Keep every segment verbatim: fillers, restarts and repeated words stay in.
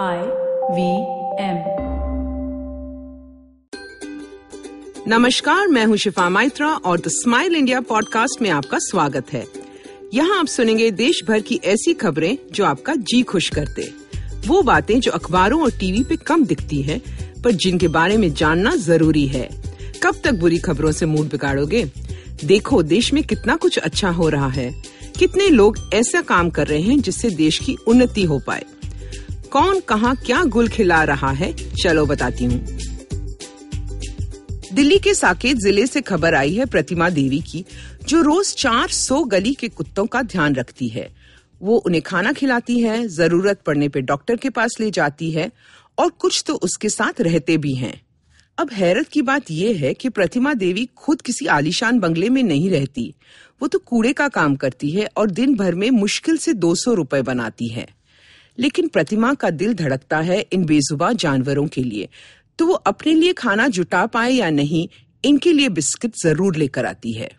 आई V M. नमस्कार, मैं हूं शिफा माइत्रा और द स्माइल इंडिया पॉडकास्ट में आपका स्वागत है। यहाँ आप सुनेंगे देश भर की ऐसी खबरें जो आपका जी खुश करते, वो बातें जो अखबारों और टीवी पे कम दिखती है पर जिनके बारे में जानना जरूरी है। कब तक बुरी खबरों से मूड बिगाड़ोगे? देखो देश में कितना कुछ अच्छा हो रहा है, कितने लोग ऐसा काम कर रहे हैं जिससे देश की उन्नति हो पाए। कौन कहाँ क्या गुल खिला रहा है, चलो बताती हूँ। दिल्ली के साकेत जिले से खबर आई है प्रतिमा देवी की, जो रोज चार सौ गली के कुत्तों का ध्यान रखती है। वो उन्हें खाना खिलाती है, जरूरत पड़ने पे डॉक्टर के पास ले जाती है और कुछ तो उसके साथ रहते भी हैं। अब हैरत की बात यह है कि प्रतिमा देवी खुद किसी आलीशान बंगले में नहीं रहती, वो तो कूड़े का काम करती है और दिन भर में मुश्किल से दो सौ रुपए बनाती है। लेकिन प्रतिमा का दिल धड़कता है इन बेजुबान जानवरों के लिए, तो वो अपने लिए खाना जुटा पाए या नहीं, इनके लिए बिस्किट जरूर लेकर आती है।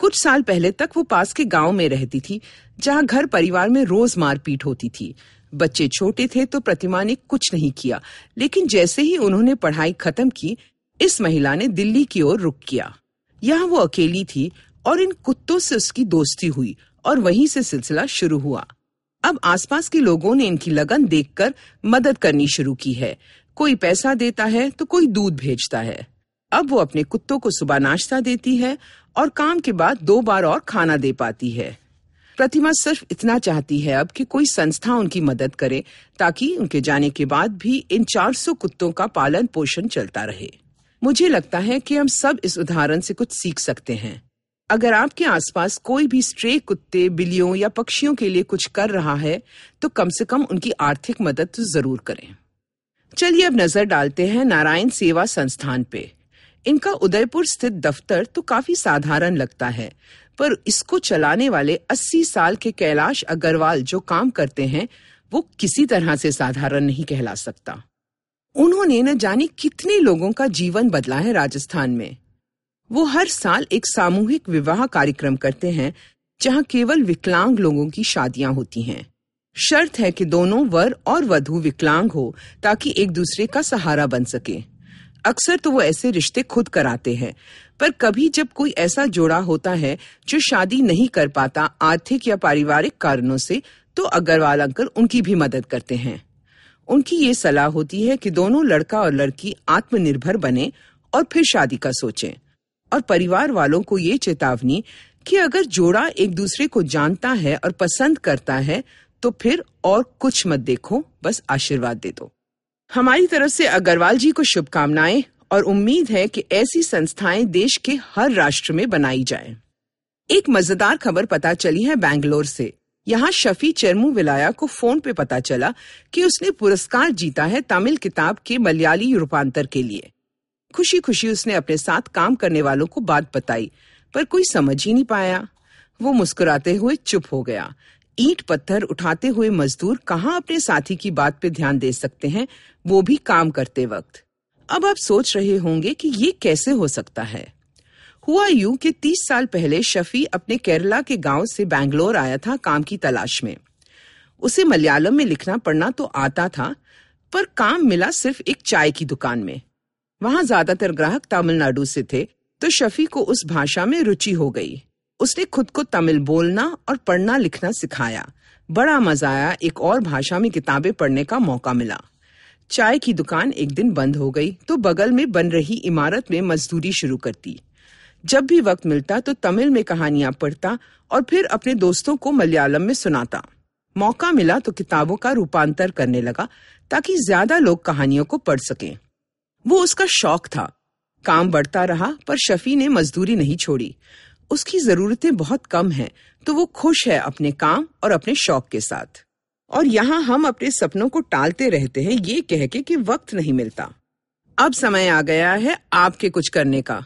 कुछ साल पहले तक वो पास के गांव में रहती थी, जहां घर परिवार में रोज मारपीट होती थी। बच्चे छोटे थे तो प्रतिमा ने कुछ नहीं किया, लेकिन जैसे ही उन्होंने पढ़ाई खत्म की, इस महिला ने दिल्ली की ओर रुख किया। यहाँ वो अकेली थी और इन कुत्तों से उसकी दोस्ती हुई और वहीं से सिलसिला शुरू हुआ। अब आसपास के लोगों ने इनकी लगन देखकर मदद करनी शुरू की है। कोई पैसा देता है तो कोई दूध भेजता है। अब वो अपने कुत्तों को सुबह नाश्ता देती है और काम के बाद दो बार और खाना दे पाती है। प्रतिमा सिर्फ इतना चाहती है अब कि कोई संस्था उनकी मदद करे, ताकि उनके जाने के बाद भी इन चार सौ कुत्तों का पालन पोषण चलता रहे। मुझे लगता है कि हम सब इस उदाहरण से कुछ सीख सकते हैं। अगर आपके आसपास कोई भी स्ट्रे कुत्ते, बिल्लियों या पक्षियों के लिए कुछ कर रहा है, तो कम से कम उनकी आर्थिक मदद तो जरूर करें। चलिए अब नजर डालते हैं नारायण सेवा संस्थान पे। इनका उदयपुर स्थित दफ्तर तो काफी साधारण लगता है, पर इसको चलाने वाले अस्सी साल के कैलाश अग्रवाल जो काम करते हैं, वो किसी तरह से साधारण नहीं कहला सकता। उन्होंने न जाने कितने लोगों का जीवन बदला है राजस्थान में। वो हर साल एक सामूहिक विवाह कार्यक्रम करते हैं, जहां केवल विकलांग लोगों की शादियां होती हैं। शर्त है कि दोनों वर और वधू विकलांग हो, ताकि एक दूसरे का सहारा बन सके। अक्सर तो वो ऐसे रिश्ते खुद कराते हैं, पर कभी जब कोई ऐसा जोड़ा होता है जो शादी नहीं कर पाता आर्थिक या पारिवारिक कारणों से, तो अग्रवाल अंकल उनकी भी मदद करते हैं। उनकी ये सलाह होती है कि दोनों लड़का और लड़की आत्मनिर्भर बने और फिर शादी का सोचें, और परिवार वालों को ये चेतावनी कि अगर जोड़ा एक दूसरे को जानता है और पसंद करता है, तो फिर और कुछ मत देखो, बस आशीर्वाद दे दो। हमारी तरफ से अग्रवाल जी को शुभकामनाएं, और उम्मीद है कि ऐसी संस्थाएं देश के हर राष्ट्र में बनाई जाएं। एक मजेदार खबर पता चली है बैंगलोर से। यहाँ शफी चर्मू विलाया को फोन पे पता चला कि उसने पुरस्कार जीता है तमिल किताब के मलयाली रूपांतर के लिए। खुशी खुशी उसने अपने साथ काम करने वालों को बात बताई, पर कोई समझ ही नहीं पाया। वो मुस्कुराते हुए चुप हो गया। ईंट पत्थर उठाते हुए मजदूर कहाँ अपने साथी की बात पे ध्यान दे सकते हैं, वो भी काम करते वक्त। अब आप सोच रहे होंगे कि ये कैसे हो सकता है। हुआ यूं कि तीस साल पहले शफी अपने केरला के गांव से बैंगलोर आया था काम की तलाश में। उसे मलयालम में लिखना पढ़ना तो आता था, पर काम मिला सिर्फ एक चाय की दुकान में। वहां ज्यादातर ग्राहक तमिलनाडु से थे, तो शफी को उस भाषा में रुचि हो गई। उसने खुद को तमिल बोलना और पढ़ना लिखना सिखाया। बड़ा मजा आया, एक और भाषा में किताबें पढ़ने का मौका मिला। चाय की दुकान एक दिन बंद हो गई, तो बगल में बन रही इमारत में मजदूरी शुरू करती। जब भी वक्त मिलता तो तमिल में कहानियां पढ़ता और फिर अपने दोस्तों को मलयालम में सुनाता। मौका मिला तो किताबों का रूपांतर करने लगा, ताकि ज्यादा लोग कहानियों को पढ़ सकें। वो उसका शौक था। काम बढ़ता रहा, पर शफी ने मजदूरी नहीं छोड़ी। उसकी जरूरतें बहुत कम हैं, तो वो खुश है अपने काम और अपने शौक के साथ। और यहाँ हम अपने सपनों को टालते रहते हैं, ये कह के कि वक्त नहीं मिलता। अब समय आ गया है आपके कुछ करने का।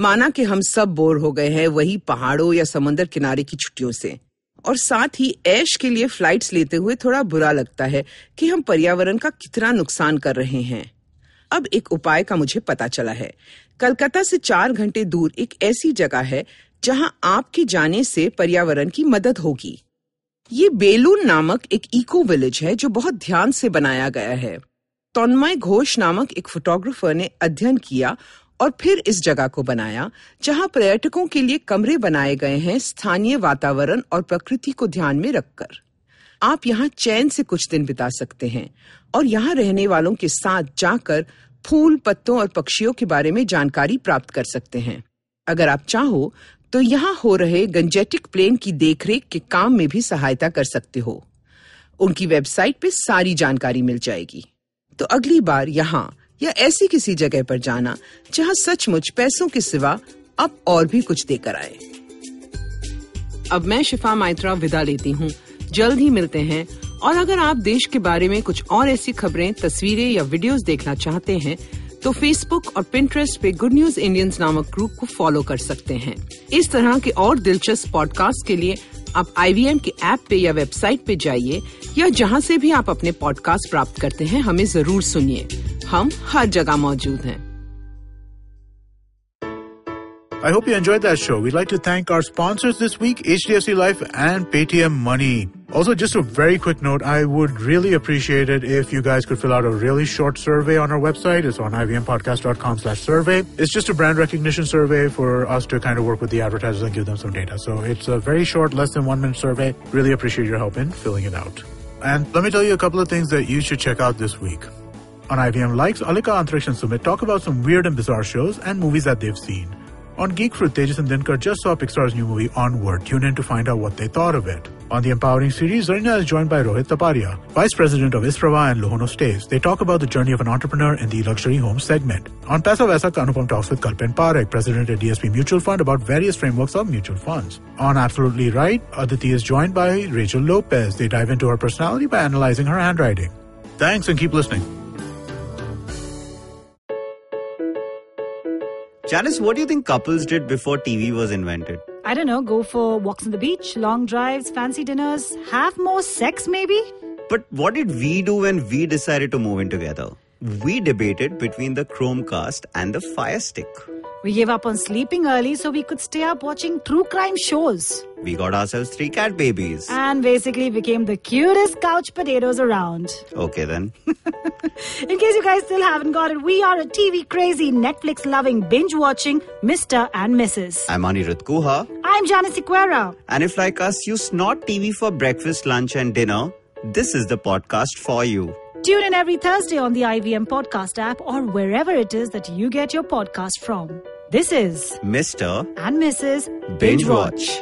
माना कि हम सब बोर हो गए हैं वही पहाड़ों या समंदर किनारे की छुट्टियों से, और साथ ही ऐश के लिए फ्लाइट्स लेते हुए थोड़ा बुरा लगता है कि हम पर्यावरण का कितना नुकसान कर रहे हैं। अब एक उपाय का मुझे पता चला है। कलकत्ता से चार घंटे दूर एक ऐसी जगह है जहां आपके जाने से पर्यावरण की मदद होगी। ये बेलून नामक एक इको विलेज है जो बहुत ध्यान से बनाया गया है। तन्मय घोष नामक एक फोटोग्राफर ने अध्ययन किया और फिर इस जगह को बनाया, जहां पर्यटकों के लिए कमरे बनाए गए हैं स्थानीय वातावरण और प्रकृति को ध्यान में रखकर। आप यहां चैन से कुछ दिन बिता सकते हैं और यहां रहने वालों के साथ जाकर फूल, पत्तों और पक्षियों के बारे में जानकारी प्राप्त कर सकते हैं। अगर आप चाहो तो यहाँ हो रहे गंजेटिक प्लेन की देखरेख के काम में भी सहायता कर सकते हो। उनकी वेबसाइट पे सारी जानकारी मिल जाएगी। तो अगली बार यहाँ या ऐसी किसी जगह पर जाना जहाँ सचमुच पैसों के सिवा अब और भी कुछ देकर आए। अब मैं शिफा माइत्रा विदा लेती हूँ। जल्द ही मिलते हैं। और अगर आप देश के बारे में कुछ और ऐसी खबरें, तस्वीरें या वीडियोस देखना चाहते हैं तो फेसबुक और पिंटरेस्ट पे गुड न्यूज इंडियंस नामक ग्रुप को फॉलो कर सकते हैं। इस तरह के और दिलचस्प पॉडकास्ट के लिए आप आई वी एम के ऐप पे या वेबसाइट पे जाइए या जहां से भी आप अपने पॉडकास्ट प्राप्त करते हैं, हमें जरूर सुनिए। हम हर जगह मौजूद हैं। I hope you enjoyed that show. We'd like to thank our sponsors this week, H D F C Life and Paytm Money. Also, just a very quick note, I would really appreciate it if you guys could fill out a really short survey on our website. It's on I V M podcast dot com slash survey. It's just a brand recognition survey for us to kind of work with the advertisers and give them some data. So it's a very short, less than one minute survey. Really appreciate your help in filling it out. And let me tell you a couple of things that you should check out this week. On I V M Likes, Alika, Antrikshan, and Sumit talk about some weird and bizarre shows and movies that they've seen. On Geek Fruit, Tejas and Dinkar just saw Pixar's new movie Onward. Tune in to find out what they thought of it. On The Empowering Series, Zarina is joined by Rohit Taparia, Vice President of Isprava and Lohono Stays. They talk about the journey of an entrepreneur in the luxury home segment. On Pesa Vesa, Kanupam talks with Kalpen Parekh, President at D S P Mutual Fund, about various frameworks of mutual funds. On Absolutely Right, Aditi is joined by Rachel Lopez. They dive into her personality by analyzing her handwriting. Thanks and keep listening. Janice, what do you think couples did before T V was invented? I don't know, go for walks on the beach, long drives, fancy dinners, have more sex maybe? But what did we do when we decided to move in together? We debated between the Chromecast and the Fire Stick. We gave up on sleeping early so we could stay up watching true crime shows. We got ourselves three cat babies. And basically became the cutest couch potatoes around. Okay then. In case you guys still haven't got it, we are a T V crazy, Netflix loving, binge watching Mister and Missus I'm Anirudh Kuha. I'm Janice Sequeira. And if like us, you snort T V for breakfast, lunch and dinner, this is the podcast for you. Tune in every Thursday on the I V M Podcast app or wherever it is that you get your podcast from. This is Mister and Missus Binge Watch.